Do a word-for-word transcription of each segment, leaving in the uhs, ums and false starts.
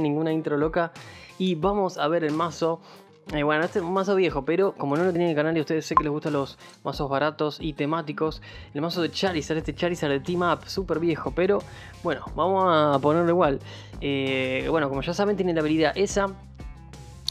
ninguna intro loca. Y vamos a ver el mazo. Eh, bueno, este es un mazo viejo, pero como no lo tenía en el canal y ustedes sé que les gustan los mazos baratos y temáticos, el mazo de Charizard, este Charizard de Team Up, súper viejo, pero bueno, vamos a ponerlo igual. Eh, bueno, como ya saben, tiene la habilidad esa,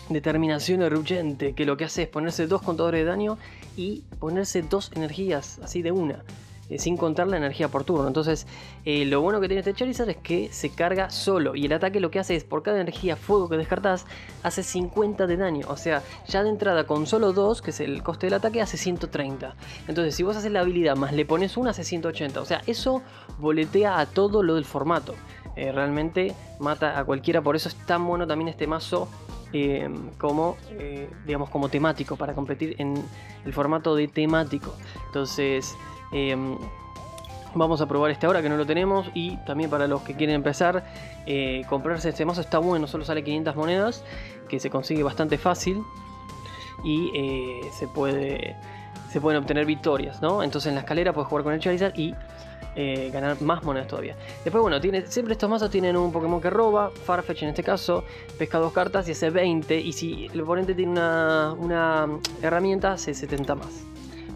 Determinación erupiente, que lo que hace es ponerse dos contadores de daño y ponerse dos energías, así de una, eh, sin contar la energía por turno. Entonces, eh, lo bueno que tiene este Charizard es que se carga solo, y el ataque lo que hace es, por cada energía fuego que descartás, hace cincuenta de daño. O sea, ya de entrada con solo dos, que es el coste del ataque, hace ciento treinta. Entonces, si vos haces la habilidad más le pones una, hace ciento ochenta. O sea, eso boletea a todo lo del formato. Eh, realmente mata a cualquiera, por eso es tan bueno también este mazo. Eh, como eh, digamos como temático, para competir en el formato de temático. Entonces eh, vamos a probar este ahora que no lo tenemos, y también para los que quieren empezar, eh, comprarse este mazo está bueno, solo sale quinientas monedas, que se consigue bastante fácil, y eh, se puede se pueden obtener victorias, ¿no? Entonces en la escalera puedes jugar con el Charizard y Eh, ganar más monedas todavía. Después, bueno, tiene, siempre estos mazos tienen un Pokémon que roba, Farfetch'd en este caso, pesca dos cartas y hace veinte, y si el oponente tiene una, una herramienta hace setenta más.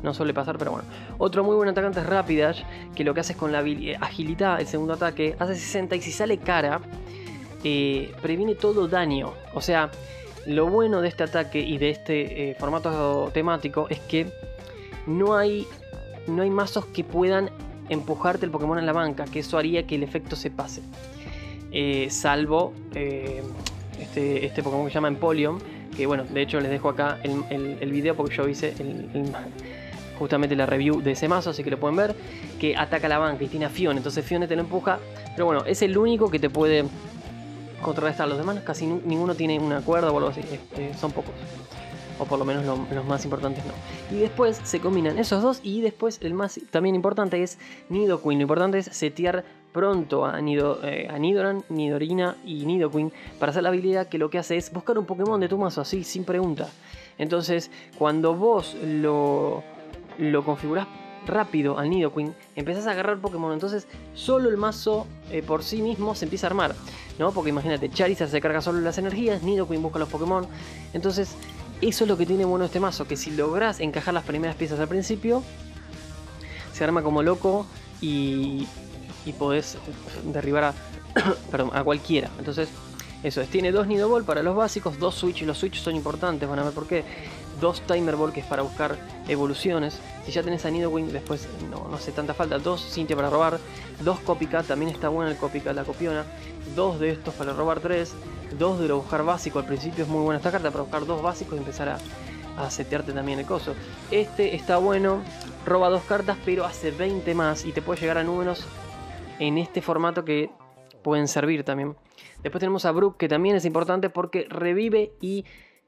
No suele pasar, pero bueno. Otro muy buen atacante es Rapidash, que lo que hace es con la agilidad, el segundo ataque, hace sesenta, y si sale cara, eh, previene todo daño. O sea, lo bueno de este ataque y de este eh, formato temático es que no hay, no hay mazos que puedan empujarte el Pokémon en la banca, que eso haría que el efecto se pase, eh, salvo eh, este, este Pokémon que se llama Empoleon, que bueno, de hecho les dejo acá el, el, el video, porque yo hice el, el, justamente la review de ese mazo, así que lo pueden ver, que ataca la banca y tiene a Fion, entonces Fion te lo empuja, pero bueno, es el único que te puede contrarrestar. Los demás casi ninguno tiene una cuerda o algo así, este, son pocos, o por lo menos lo, los más importantes no. Y después se combinan esos dos, y después el más también importante es Nido Queen. Lo importante es setear pronto a, Nido, eh, a Nidoran, Nidorina y Nidoqueen para hacer la habilidad, que lo que hace es buscar un Pokémon de tu mazo, así sin pregunta. Entonces cuando vos lo, lo configurás rápido al Nidoqueen, empezás a agarrar Pokémon, entonces solo el mazo eh, por sí mismo se empieza a armar, ¿no? Porque imagínate, Charizard se carga solo las energías, Nidoqueen busca los Pokémon, entonces eso es lo que tiene bueno este mazo, que si lográs encajar las primeras piezas al principio, se arma como loco y, y podés derribar a, perdón, a cualquiera. Entonces, eso es. Tiene dos Nido Ball para los básicos, dos Switch, y los Switch son importantes, van a ver por qué. Dos Timer Ball, que es para buscar evoluciones. Si ya tenés a Nidoqueen, después no, no hace tanta falta. Dos Cynthia para robar. Dos Copycat, también está buena el Copycat, la copiona. Dos de estos para robar tres. Dos de lo buscar básico. Al principio es muy buena esta carta para buscar dos básicos y empezar a, a setearte también el coso. Este está bueno. Roba dos cartas, pero hace veinte más. Y te puede llegar a números en este formato que pueden servir también. Después tenemos a Brock, que también es importante porque revive y...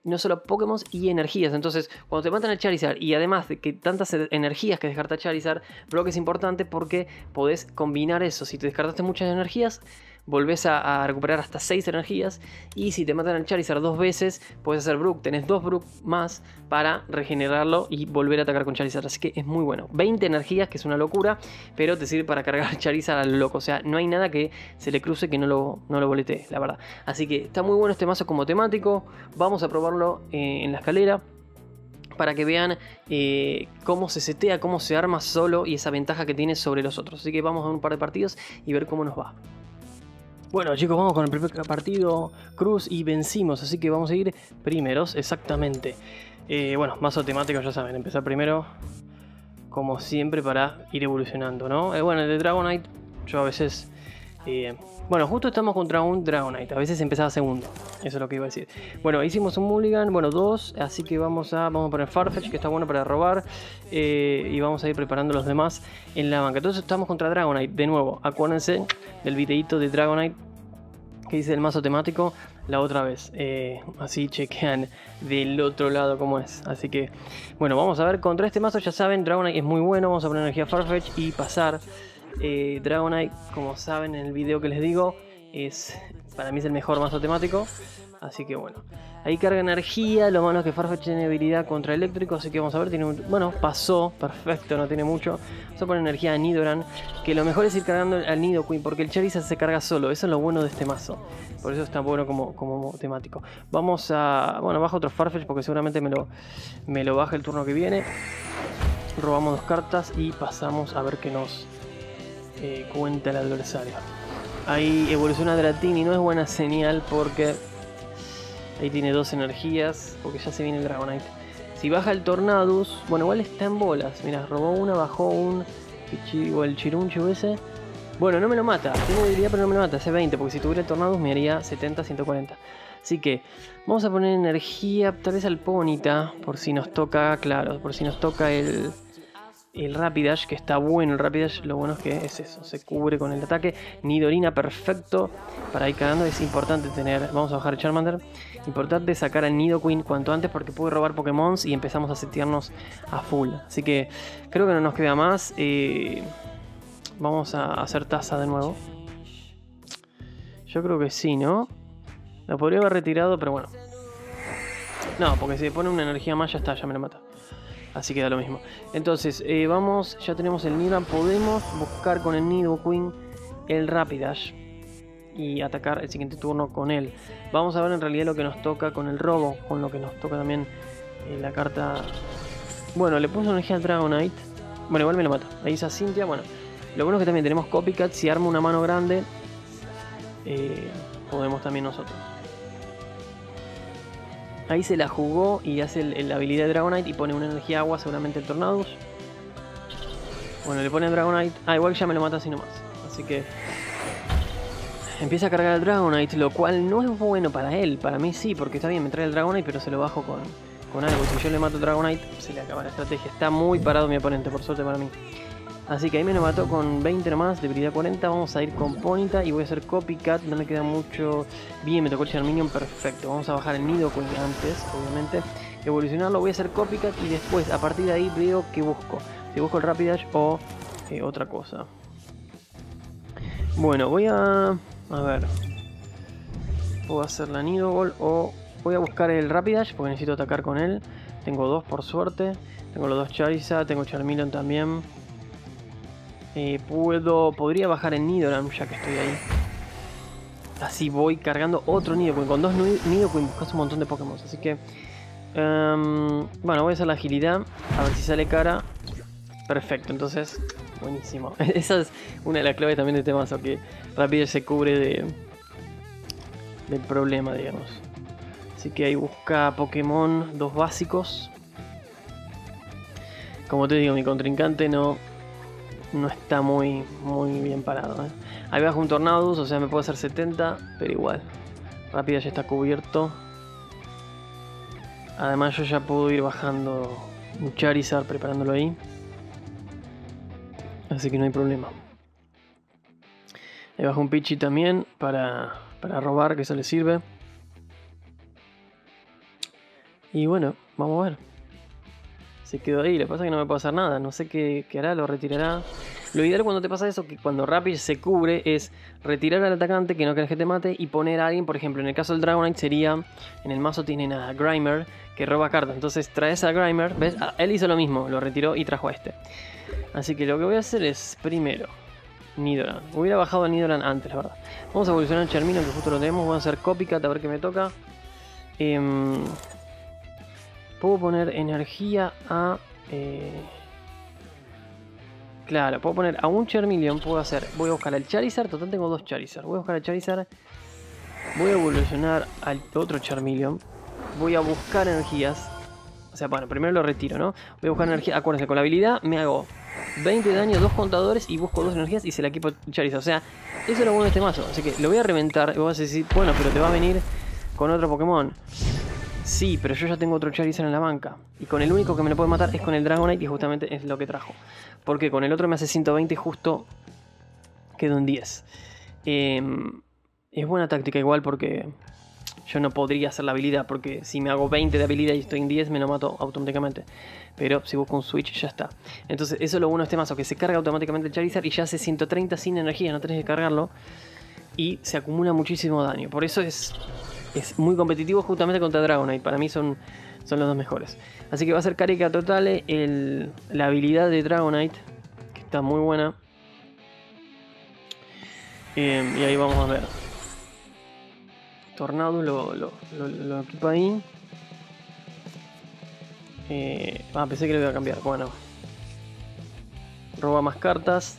no solo Pokémon y energías. Entonces, cuando te matan al Charizard, y además de que tantas energías que descarta Charizard, Brock es importante porque podés combinar eso. Si te descartaste muchas energías, volvés a, a recuperar hasta seis energías. Y si te matan al Charizard dos veces, podés hacer Brock. Tenés dos Brock más para regenerarlo y volver a atacar con Charizard. Así que es muy bueno. veinte energías, que es una locura, pero te sirve para cargar Charizard al loco. O sea, no hay nada que se le cruce que no lo, no lo boletee, la verdad. Así que está muy bueno este mazo como temático. Vamos a probarlo eh, en la escalera, para que vean eh, cómo se setea, cómo se arma solo, y esa ventaja que tiene sobre los otros. Así que vamos a un par de partidos y ver cómo nos va. Bueno chicos, vamos con el primer partido Cruz y vencimos, así que vamos a ir primeros, exactamente. Eh, bueno, mazo temático ya saben, empezar primero, como siempre, para ir evolucionando, ¿no? Eh, bueno, el de Dragonite, yo a veces... Eh, bueno, justo estamos contra un Dragonite, a veces empezaba segundo, eso es lo que iba a decir. Bueno, hicimos un Mulligan, bueno, dos, así que vamos a, vamos a poner Farfetch'd, que está bueno para robar, eh, y vamos a ir preparando los demás en la banca. Entonces estamos contra Dragonite, de nuevo, acuérdense del videito de Dragonite que hice del mazo temático la otra vez, eh, así chequean del otro lado cómo es. Así que, bueno, vamos a ver, contra este mazo ya saben, Dragonite es muy bueno, vamos a poner energía Farfetch'd y pasar... Eh, Dragonite, como saben en el video que les digo, es, para mí es el mejor mazo temático. Así que bueno, ahí carga energía. Lo malo es que Farfetch'd tiene habilidad contra eléctrico, así que vamos a ver, tiene un... bueno, pasó, perfecto, no tiene mucho. Vamos a poner energía a Nidoran, que lo mejor es ir cargando al Nido Queen, porque el Charizard se carga solo, eso es lo bueno de este mazo. Por eso está bueno como, como temático. Vamos a... bueno, bajo otro Farfetch'd porque seguramente me lo, me lo baja el turno que viene. Robamos dos cartas y pasamos a ver qué nos eh, cuenta el adversario. Ahí evoluciona Dratini, no es buena señal porque... ahí tiene dos energías, porque ya se viene el Dragonite. Si baja el Tornadus, bueno, igual está en bolas. Mirá, robó una, bajó un Pichi, o el Chirunchu ese. Bueno, no me lo mata, tengo habilidad pero no me lo mata, hace veinte, porque si tuviera el Tornadus me haría setenta, ciento cuarenta. Así que, vamos a poner energía, tal vez al Ponyta, por si nos toca, claro, por si nos toca el... el Rapidash, que está bueno. El Rapidash, lo bueno es que es eso, se cubre con el ataque. Nidorina, perfecto para ir cagando. Es importante tener... vamos a bajar Charmander. Importante sacar al Nidoqueen cuanto antes, porque puede robar Pokémon y empezamos a setearnos a full. Así que creo que no nos queda más. Eh, vamos a hacer taza de nuevo. Yo creo que sí, ¿no? Lo podría haber retirado, pero bueno. No, porque si pone una energía más ya está, ya me lo mata. Así que da lo mismo. Entonces, eh, vamos, ya tenemos el Nidoran. Podemos buscar con el Nido Queen el Rapidash y atacar el siguiente turno con él. Vamos a ver en realidad lo que nos toca con el robo, con lo que nos toca también eh, la carta... bueno, le puso energía al Dragonite. Bueno, igual me lo mata. Ahí está Cynthia. Bueno, lo bueno es que también tenemos Copycat. Si arma una mano grande, eh, podemos también nosotros. Ahí se la jugó y hace la habilidad de Dragonite y pone una energía agua, seguramente el Tornadus. Bueno, le pone el Dragonite. Ah, igual ya me lo mata así nomás. Así que... empieza a cargar al Dragonite, lo cual no es bueno para él. Para mí sí, porque está bien, me trae el Dragonite, pero se lo bajo con, con algo. Si yo le mato Dragonite, se le acaba la estrategia. Está muy parado mi oponente, por suerte para mí. Así que ahí me lo mató con veinte nomás, debilidad cuarenta. Vamos a ir con Ponyta y voy a hacer Copycat, no me queda mucho. Bien, me tocó el Charmeleon, perfecto. Vamos a bajar el Nido Queen antes, obviamente. Evolucionarlo, voy a hacer Copycat y después, a partir de ahí, veo qué busco. Si busco el Rapidash o eh, otra cosa. Bueno, voy a... a ver... puedo hacer la Nido Ball o... voy a buscar el Rapidash porque necesito atacar con él. Tengo dos, por suerte. Tengo los dos Charizard, tengo Charmeleon también. Eh, puedo... podría bajar en Nidoran ya que estoy ahí. Así voy cargando otro Nidoqueen. Con dos Nidoqueen buscas un montón de Pokémon. Así que... Um, bueno, voy a hacer la agilidad. A ver si sale cara. Perfecto, entonces... buenísimo. Esa es una de las claves también de este mazo. Que rápido se cubre de... del problema, digamos. Así que ahí busca Pokémon. Dos básicos. Como te digo, mi contrincante no... no está muy, muy bien parado, ¿eh? Ahí bajo un Tornadus, o sea me puedo hacer setenta, pero igual Rápida ya está cubierto. Además yo ya puedo ir bajando un Charizard, preparándolo ahí. Así que no hay problema. Ahí bajo un Pichi también para, para robar, que eso le sirve. Y bueno, vamos a ver. Se quedó ahí, lo que pasa es que no me puedo hacer nada, no sé qué, qué hará, lo retirará. Lo ideal cuando te pasa eso, que cuando Rapidash se cubre, es retirar al atacante que no querés que te mate y poner a alguien, por ejemplo, en el caso del Dragonite sería, en el mazo tienen a Grimer, que roba cartas, entonces traes a Grimer, ¿ves? Ah, él hizo lo mismo, lo retiró y trajo a este. Así que lo que voy a hacer es, primero, Nidoran. Hubiera bajado a Nidoran antes, la verdad. Vamos a evolucionar el Charmeleon, que justo lo tenemos, voy a hacer Copycat, a ver qué me toca. Eh... Puedo poner energía a... Eh... claro, puedo poner a un Charmeleon, puedo hacer... voy a buscar al Charizard, total tengo dos Charizard. Voy a buscar al Charizard, voy a evolucionar al otro Charmeleon, voy a buscar energías. O sea, bueno, primero lo retiro, ¿no? Voy a buscar energía, acuérdense, con la habilidad me hago veinte daño, dos contadores y busco dos energías y se la equipo Charizard. O sea, eso es lo bueno de este mazo. Así que lo voy a reventar y vos vas a decir, bueno, pero te va a venir con otro Pokémon. Sí, pero yo ya tengo otro Charizard en la banca. Y con el único que me lo puede matar es con el Dragonite y justamente es lo que trajo. Porque con el otro me hace ciento veinte y justo quedó en diez. Eh, es buena táctica igual porque yo no podría hacer la habilidad. Porque si me hago veinte de habilidad y estoy en diez me lo mato automáticamente. Pero si busco un switch ya está. Entonces eso es lo bueno de este mazo. Que se carga automáticamente el Charizard y ya hace ciento treinta sin energía. No tenés que cargarlo. y se acumula muchísimo daño. Por eso es, es muy competitivo justamente contra Dragonite. Para mí son, son los dos mejores. Así que va a ser careca total el, la habilidad de Dragonite, que está muy buena. Eh, y ahí vamos a ver. Tornado lo, lo, lo, lo equipa ahí. Eh, ah, pensé que lo iba a cambiar. Bueno. Roba más cartas.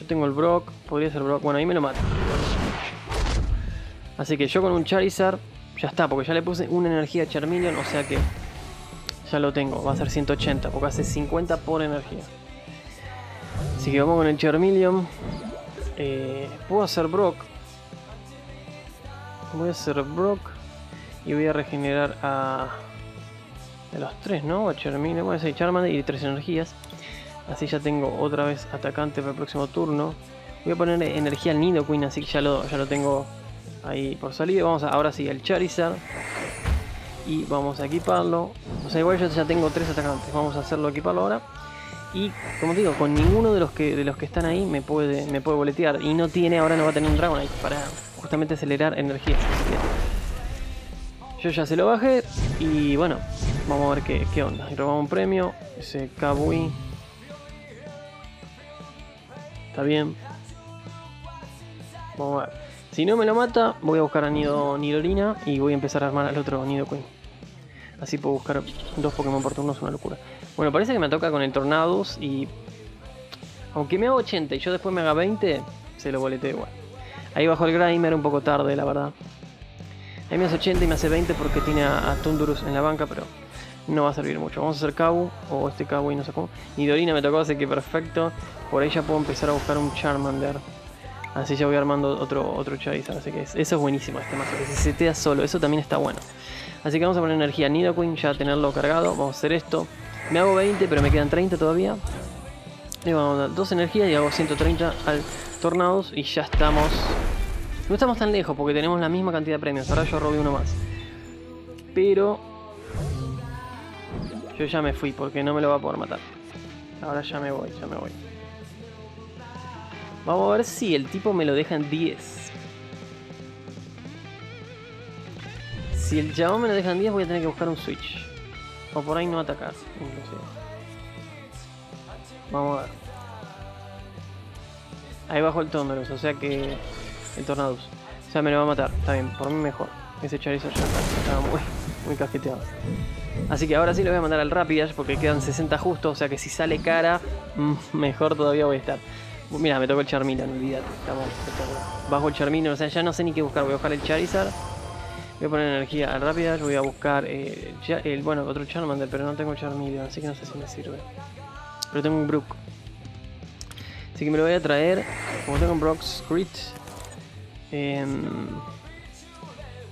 Yo tengo el Brock. Podría ser Brock. Bueno, ahí me lo mato. Así que yo con un Charizard ya está, porque ya le puse una energía a Charmeleon, o sea que ya lo tengo. Va a ser ciento ochenta, porque hace cincuenta por energía. Así que vamos con el Charmeleon. Eh, puedo hacer Brock. Voy a hacer Brock. Y voy a regenerar a... de los tres, ¿no? A Charmeleon. Bueno, soy Charmander y tres energías. Así ya tengo otra vez atacante para el próximo turno. Voy a poner energía al Nido Queen, así que ya lo, ya lo tengo ahí por salida. Vamos a, ahora sí, al Charizard. Y vamos a equiparlo. O sea, igual yo ya tengo tres atacantes. Vamos a hacerlo equiparlo ahora. Y como digo, con ninguno de los que de los que están ahí me puede me puede boletear. Y no tiene, ahora no va a tener un Dragonite para justamente acelerar energía. Yo ya se lo bajé. Y bueno, vamos a ver qué, qué onda. Robamos un premio. Ese Kabui. Está bien. Vamos a ver. Si no me lo mata, voy a buscar a Nido, Nidorina y voy a empezar a armar al otro Nido Queen. Así puedo buscar dos Pokémon por turno, es una locura. Bueno, parece que me toca con el Tornadus y... aunque me haga ochenta y yo después me haga veinte, se lo boleteo igual. Ahí bajó el Grimer un poco tarde, la verdad. Ahí me hace ochenta y me hace veinte porque tiene a, a Tundurus en la banca, pero no va a servir mucho. Vamos a hacer Kabu, o este Kabu y no sé cómo. Nidorina me tocó, así que perfecto. Por ahí ya puedo empezar a buscar un Charmander. Así ya voy armando otro, otro Charizard, así que eso es buenísimo, este mazo, que se setea solo, eso también está bueno. Así que vamos a poner energía Nidoqueen, ya tenerlo cargado, vamos a hacer esto. Me hago veinte, pero me quedan treinta todavía. Le vamos a dar dos energías y hago ciento treinta al Tornadus y ya estamos... No estamos tan lejos porque tenemos la misma cantidad de premios, ahora yo robé uno más. Pero... yo ya me fui porque no me lo va a poder matar. Ahora ya me voy, ya me voy. Vamos a ver si el tipo me lo deja en diez. Si el chabón me lo deja en diez voy a tener que buscar un switch. O por ahí no atacar, inclusive. Vamos a ver. Ahí bajo el Tundurus, o sea que... el Tornadus. O sea, me lo va a matar. Está bien, por mí mejor. Ese Charizard ya estaba muy, muy casqueteado. Así que ahora sí lo voy a mandar al Rapidash porque quedan sesenta justo. O sea que si sale cara, mejor todavía voy a estar. Mira, me tocó el Charmeleon, olvídate. Estamos, estamos. Bajo el Charmeleon, o sea, ya no sé ni qué buscar. Voy a buscar el Charizard. Voy a poner energía al Rapidash. Voy a buscar eh, el, el, bueno, otro Charmander, pero no tengo Charmeleon, así que no sé si me sirve. Pero tengo un Brock. Así que me lo voy a traer. Como tengo un Brock's Crit, eh,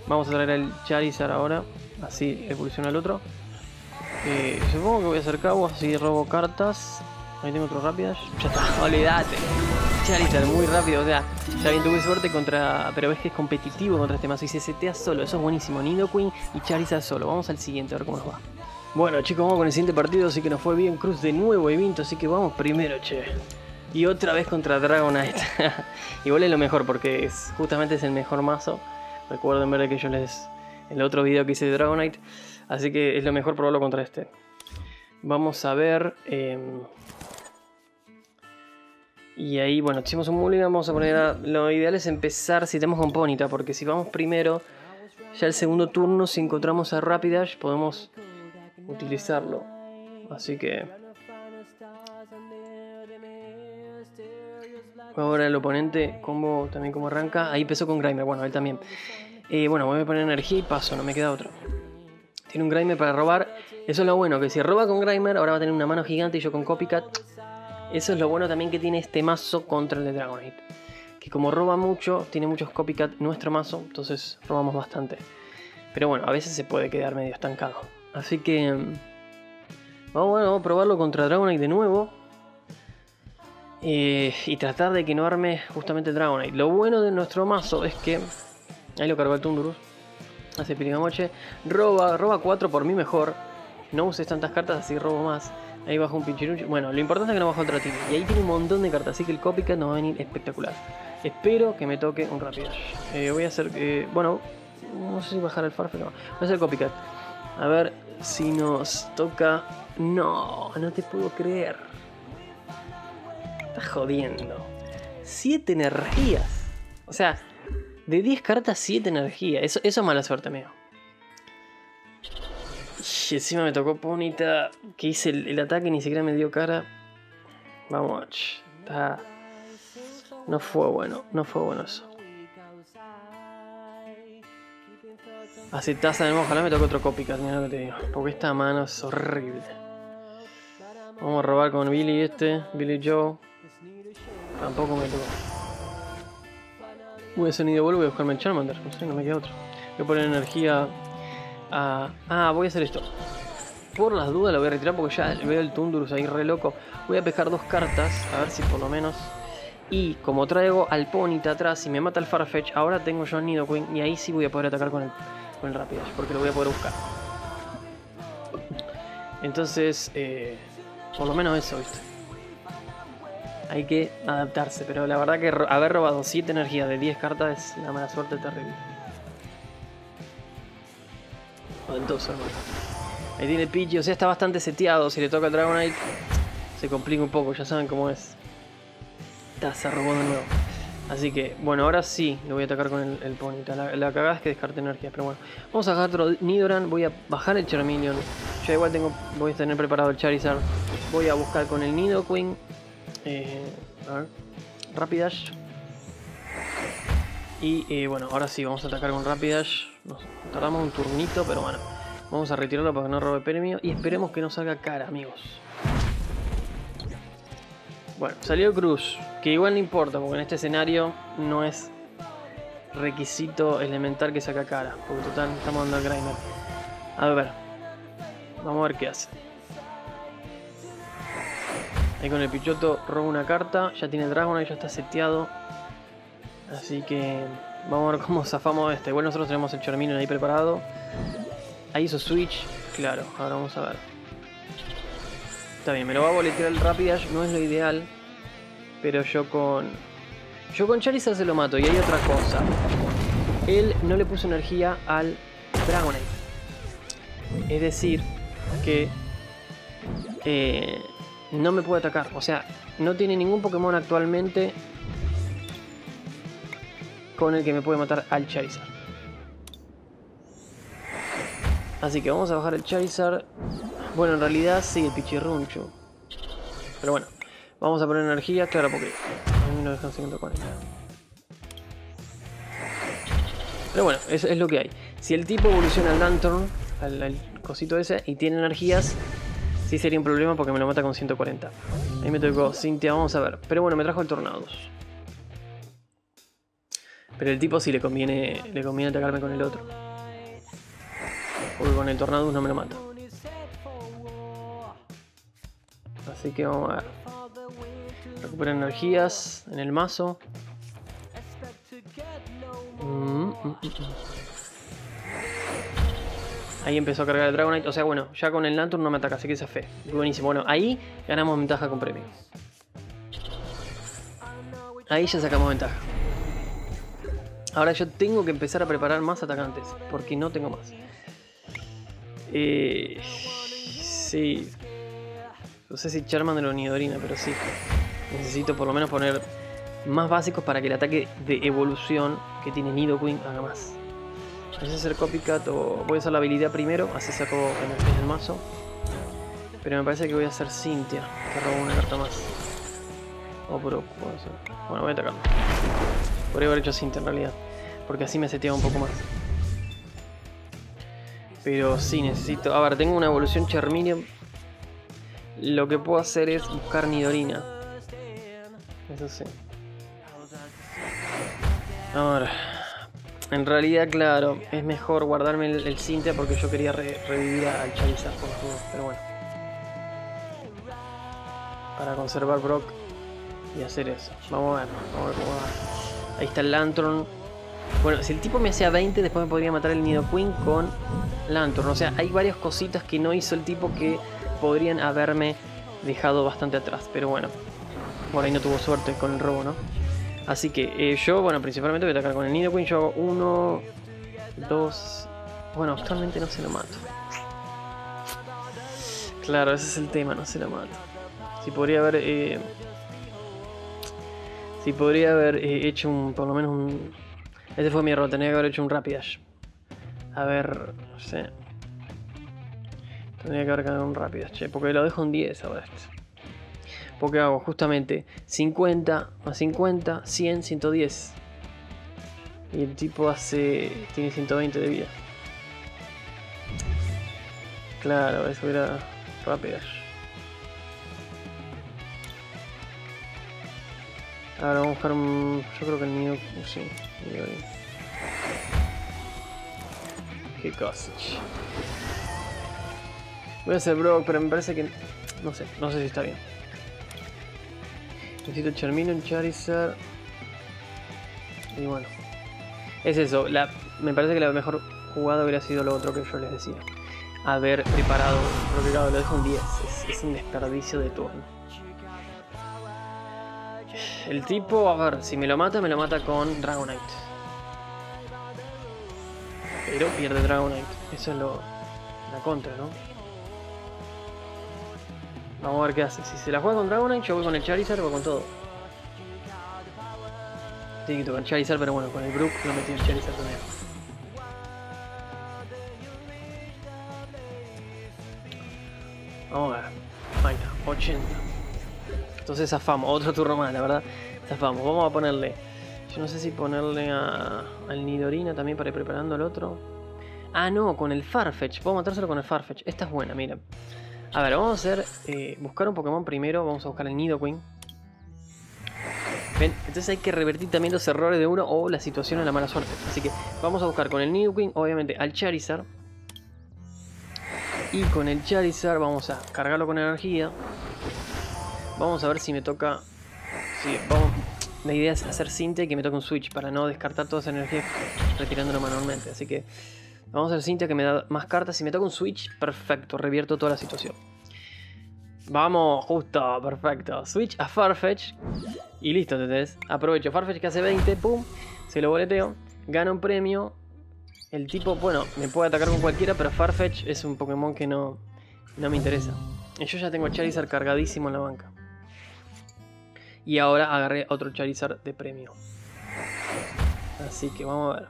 vamos a traer al Charizard ahora. Así evoluciona el otro. Eh, supongo que voy a hacer Cabo, así robo cartas. Ahí tengo otro Rapidash. Ya está, olvídate. Charizard muy rápido, o sea, ya bien tuve suerte contra... pero ves que es competitivo contra este mazo y se setea solo, eso es buenísimo. Nidoqueen y Charizard solo. Vamos al siguiente a ver cómo nos va. Bueno chicos, vamos con el siguiente partido, así que nos fue bien Cruz de nuevo y Vinto, así que vamos primero, che. Y otra vez contra Dragonite. Igual es lo mejor porque es, justamente es el mejor mazo. Recuerden ver que yo les... el otro video que hice de Dragonite. Así que es lo mejor probarlo contra este. Vamos a ver... Eh... y ahí, bueno, hicimos un mulligan, vamos a poner a... lo ideal es empezar si tenemos con Ponyta, porque si vamos primero, ya el segundo turno, si encontramos a Rapidash, podemos utilizarlo. Así que... ahora el oponente, combo también como arranca. Ahí empezó con Grimer, bueno, él también. Eh, bueno, voy a poner energía y paso, no me queda otra. Tiene un Grimer para robar. Eso es lo bueno, que si roba con Grimer, ahora va a tener una mano gigante y yo con Copycat... Eso es lo bueno también que tiene este mazo contra el de Dragonite, que como roba mucho, tiene muchos Copycat nuestro mazo, entonces robamos bastante. Pero bueno, a veces se puede quedar medio estancado. Así que... vamos, bueno, vamos a probarlo contra Dragonite de nuevo. Eh, y tratar de que no arme justamente Dragonite. Lo bueno de nuestro mazo es que... ahí lo cargó el Tundurus. Hace pirigamoche. Roba, roba cuatro por mí mejor. No uses tantas cartas, así robo más. Ahí bajó un Pichirucho. Bueno, lo importante es que no bajó otra Dratini. Y ahí tiene un montón de cartas, así que el Copycat nos va a venir espectacular. Espero que me toque un Rapidash. Eh, voy a hacer... Eh, bueno, no sé si bajar al Farfetch'd, pero voy a hacer Copycat. A ver si nos toca... No, no te puedo creer. Estás jodiendo. siete energías. O sea, de diez cartas, siete energías. Eso, eso es mala suerte, amigo. Y encima me tocó Ponyta, que hice el, el ataque y ni siquiera me dio cara. Vamos, está... No fue bueno, no fue bueno eso. Así taza de nuevo, ojalá me toque otro Copycat, mira lo que te digo. Porque esta mano es horrible. Vamos a robar con Billy este, Billy Joe. Tampoco me tocó. Uy, ese Nido Ball, voy a buscarme el Charmander, no sé, no me queda otro. Voy a poner energía... Ah, ah, voy a hacer esto. Por las dudas lo voy a retirar porque ya veo el Tundurus ahí re loco. Voy a pescar dos cartas, a ver si por lo menos. Y como traigo al Ponyta atrás y me mata el Farfetch'd, ahora tengo yo al Nidoqueen. Y ahí sí voy a poder atacar con el, con el Rapidash, porque lo voy a poder buscar. Entonces, eh, por lo menos eso, ¿viste? Hay que adaptarse, pero la verdad que haber robado siete energías de diez cartas es una mala suerte terrible. Entonces, hermano. Ahí tiene Pichi, o sea, está bastante seteado. Si le toca el Dragonite, se complica un poco, ya saben cómo es. Está, se robó de nuevo. Así que, bueno, ahora sí lo voy a atacar con el, el Ponyta. La, la cagada es que descarte energías, pero bueno. Vamos a bajar otro Nidoran, voy a bajar el Charmeleon. Ya igual tengo, voy a tener preparado el Charizard. Voy a buscar con el Nidoqueen. Eh, a ver. Rapidash. Y eh, bueno, ahora sí, vamos a atacar con Rapidash. Nos tardamos un turnito, pero bueno. Vamos a retirarlo para que no robe premio. Y esperemos que no salga cara, amigos. Bueno, salió Cruz. Que igual no importa, porque en este escenario no es requisito elemental que saca cara. Porque total, estamos dando al Grimer. A ver. Vamos a ver qué hace. Ahí con el Pichoto roba una carta. Ya tiene el Dragonite, ya está seteado. Así que vamos a ver cómo zafamos este. Igual nosotros tenemos el Charmeleon ahí preparado. Ahí hizo Switch. Claro, ahora vamos a ver. Está bien, me lo va a boletear el Rapidash. No es lo ideal. Pero yo con... Yo con Charizard se lo mato. Y hay otra cosa. Él no le puso energía al Dragonite. Es decir, que... Eh, no me puede atacar. O sea, no tiene ningún Pokémon actualmente... con el que me puede matar al Charizard. Así que vamos a bajar el Charizard. Bueno, en realidad sí, el Pichirruncho. Pero bueno, vamos a poner energía, claro, porque... No dejan ciento cuarenta. Pero bueno, eso es lo que hay. Si el tipo evoluciona al Lantern, al, al cosito ese, y tiene energías, sí sería un problema porque me lo mata con ciento cuarenta. Ahí me tocó Cynthia, vamos a ver. Pero bueno, me trajo el Tornadus. Pero el tipo sí le conviene, le conviene atacarme con el otro. Porque con el Tornadus no me lo mata. Así que vamos a ver. Recupera energías en el mazo. Ahí empezó a cargar el Dragonite. O sea, bueno, ya con el Lantern no me ataca, así que esa fe. Buenísimo. Bueno, ahí ganamos ventaja con premio. Ahí ya sacamos ventaja. Ahora yo tengo que empezar a preparar más atacantes, porque no tengo más. Eh, sí. No sé si Charmander o Nidorina, pero sí. Necesito por lo menos poner más básicos para que el ataque de evolución que tiene Nidoqueen haga más. Voy a hacer Copycat o voy a usar la habilidad primero, así saco energía del mazo. Pero me parece que voy a hacer Cynthia, que robó una carta más. O Brock, puedo hacer. Bueno, voy a atacarlo. Podría haber hecho Cynthia en realidad, porque así me seteaba un poco más. Pero sí, necesito... A ver, tengo una evolución Charmeleon. Lo que puedo hacer es buscar Nidorina. Eso sí. Ahora, en realidad, claro, es mejor guardarme el, el Cynthia porque yo quería re revivir al Charizard por los juegos. Pero bueno. Para conservar Brock y hacer eso. Vamos a ver, vamos a ver cómo va. Ahí está el Lantern. Bueno, si el tipo me hacía veinte, después me podría matar el Nidoqueen con Lantern. O sea, hay varias cositas que no hizo el tipo que podrían haberme dejado bastante atrás, pero bueno. Bueno, ahí no tuvo suerte con el robo, ¿no? Así que eh, yo, bueno, principalmente voy a atacar con el Nidoqueen. Yo hago uno, dos... Bueno, actualmente no se lo mato. Claro, ese es el tema, no se lo mato. Si podría haber... Eh, si podría haber eh, hecho un... por lo menos un... Este fue mi error, tenía que haber hecho un Rapidash. A ver... no sé... Tendría que haber ganado un Rapidash, che, porque lo dejo en diez ahora este. Porque hago justamente cincuenta más cincuenta, cien, ciento diez. Y el tipo hace... tiene ciento veinte de vida. Claro, eso era Rapidash. Ahora vamos a buscar un... yo creo que el mío... sí, el mío. Qué cosa, che. Voy a hacer Brock, pero me parece que... no sé, no sé si está bien. Necesito Charmeleon, Charizard... y bueno... es eso, la... me parece que la mejor jugada hubiera sido lo otro que yo les decía. Haber preparado... preparado lo dejo un diez, es, es un desperdicio de turno. El tipo, a ver, si me lo mata, me lo mata con Dragonite. Pero pierde Dragonite, eso es lo... la contra, ¿no? Vamos a ver qué hace. Si se la juega con Dragonite, yo voy con el Charizard o con todo. Tiene que tocar Charizard, pero bueno, con el Brook lo metí en Charizard también. Vamos a ver. Ahí está, ochenta. Entonces zafamos, otro turno más, la verdad. Zafamos. Vamos a ponerle... yo no sé si ponerle a, al Nidorina también para ir preparando al otro. Ah, no, con el Farfetch'd. Puedo matárselo con el Farfetch'd. Esta es buena, mira. A ver, vamos a hacer, eh, buscar un Pokémon primero, vamos a buscar el Nidoqueen. Ven, entonces hay que revertir también los errores de uno o la situación de la mala suerte. Así que vamos a buscar con el Nidoqueen, obviamente, al Charizard. Y con el Charizard vamos a cargarlo con energía. Vamos a ver si me toca... sí, vamos. La idea es hacer Cynthia y que me toque un Switch para no descartar toda esa energía retirándolo manualmente, así que... vamos a hacer Cynthia que me da más cartas. Si me toca un Switch, perfecto, revierto toda la situación. Vamos, justo, perfecto. Switch a Farfetch'd. Y listo, ¿entendés? Aprovecho Farfetch'd que hace veinte, pum. Se lo boleteo. Gana un premio. El tipo, bueno, me puede atacar con cualquiera, pero Farfetch'd es un Pokémon que no, no me interesa. Y yo ya tengo Charizard cargadísimo en la banca. Y ahora agarré otro Charizard de premio. Así que vamos a ver.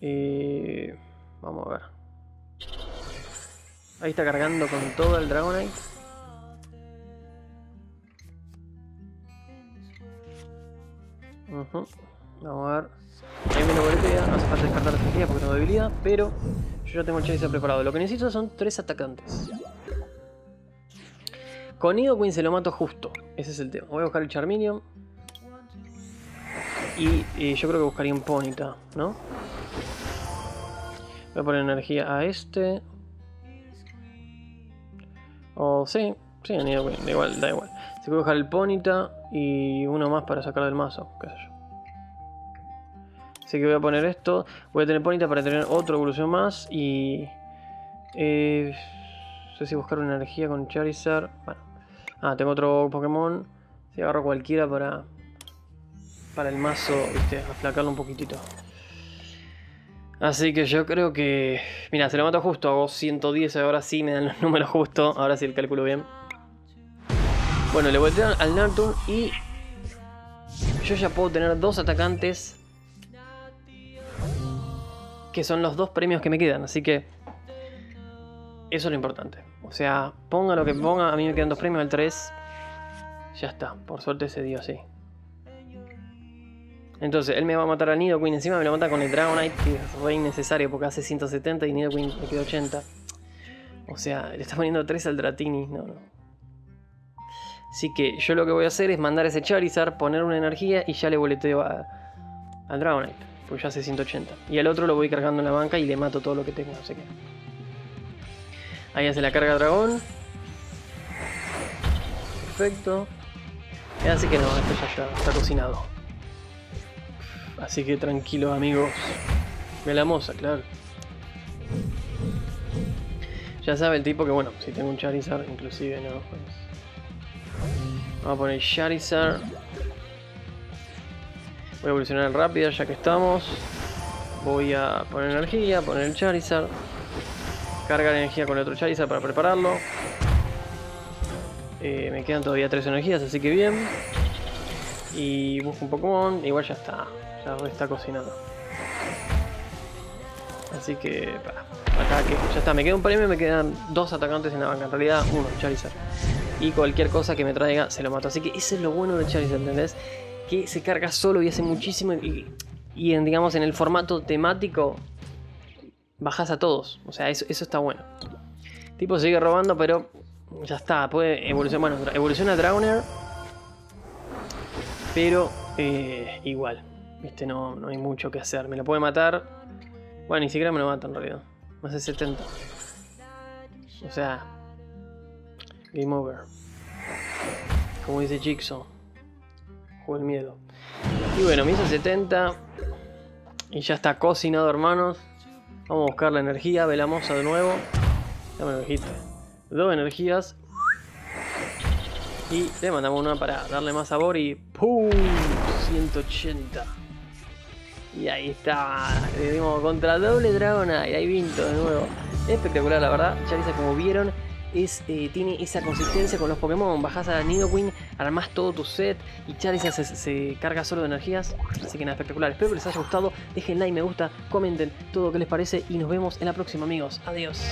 Eh, vamos a ver. Ahí está cargando con todo el Dragonite. Uh-huh. Vamos a ver. Ahí me lo boletea. No hace falta descartar la estrategia porque tengo debilidad. Pero yo ya tengo el Charizard preparado. Lo que necesito son tres atacantes. Con Nidoqueen se lo mato justo. Ese es el tema. Voy a buscar el Charmeleon. Y eh, yo creo que buscaría un Ponyta, ¿no? Voy a poner energía a este. O oh, sí, sí, da igual, da igual. Se puede dejar el Ponyta y uno más para sacar del mazo, qué sé yo. Así que voy a poner esto. Voy a tener Ponyta para tener otra evolución más y... Eh, no sé si buscar una energía con Charizard. Bueno. Ah, tengo otro Pokémon. Si agarro cualquiera para... para el mazo, viste, aplacarlo un poquitito. Así que yo creo que... mira, se lo mato justo, hago ciento diez, ahora sí me dan los números justos, ahora sí el cálculo bien. Bueno, le voltean al Lantern y... yo ya puedo tener dos atacantes... que son los dos premios que me quedan, así que... eso es lo importante. O sea, ponga lo que ponga, a mí me quedan dos premios, el tres... ya está, por suerte se dio así. Entonces, él me va a matar al Nidoqueen, encima me lo mata con el Dragonite, que es re innecesario porque hace ciento setenta y Nidoqueen le queda ochenta. O sea, le está poniendo tres al Dratini, no, no. Así que yo lo que voy a hacer es mandar ese Charizard, poner una energía y ya le boleteo a, al Dragonite, porque ya hace ciento ochenta. Y al otro lo voy cargando en la banca y le mato todo lo que tenga, no sé qué. Ahí hace la carga dragón. Perfecto. Así que no, esto ya, ya está cocinado. Así que tranquilos amigos. Me la moza, claro. Ya sabe el tipo que, bueno, si tengo un Charizard, inclusive no. Pues... vamos a poner Charizard. Voy a evolucionar el Rapidash ya que estamos. Voy a poner energía, poner el Charizard. Cargar energía con el otro Charizard para prepararlo. Eh, me quedan todavía tres energías, así que bien. Y busco un Pokémon. Igual ya está. Ya está cocinado. Así que, para, ataque. Ya está, me queda un premio, me quedan dos atacantes en la banca. En realidad, uno, Charizard. Y cualquier cosa que me traiga, se lo mato. Así que ese es lo bueno de Charizard, ¿entendés? Que se carga solo y hace muchísimo. Y, y en, digamos, en el formato temático, bajás a todos. O sea, eso, eso está bueno. El tipo sigue robando, pero ya está. Puede evolucionar. Bueno, evoluciona Drawner. Pero eh, igual, viste, no, no hay mucho que hacer. Me lo puede matar. Bueno, ni siquiera me lo mata en realidad. Más de setenta. O sea, game over. Como dice Jigsaw, juego el miedo. Y bueno, me hizo setenta. Y ya está cocinado, hermanos. Vamos a buscar la energía. Velamosa de nuevo. Ya me lo dijiste. Dos energías. Y le mandamos una para darle más sabor. Y ¡pum! ciento ochenta. Y ahí está. Le dimos contra doble Dragonair. Ahí vinto de nuevo. Espectacular, la verdad. Charizard, como vieron, es, eh, tiene esa consistencia con los Pokémon. Bajás a Nidoqueen, armás todo tu set y Charizard se, se carga solo de energías. Así que nada, espectacular. Espero que les haya gustado. Dejen like, me gusta, comenten todo lo que les parece y nos vemos en la próxima, amigos. Adiós.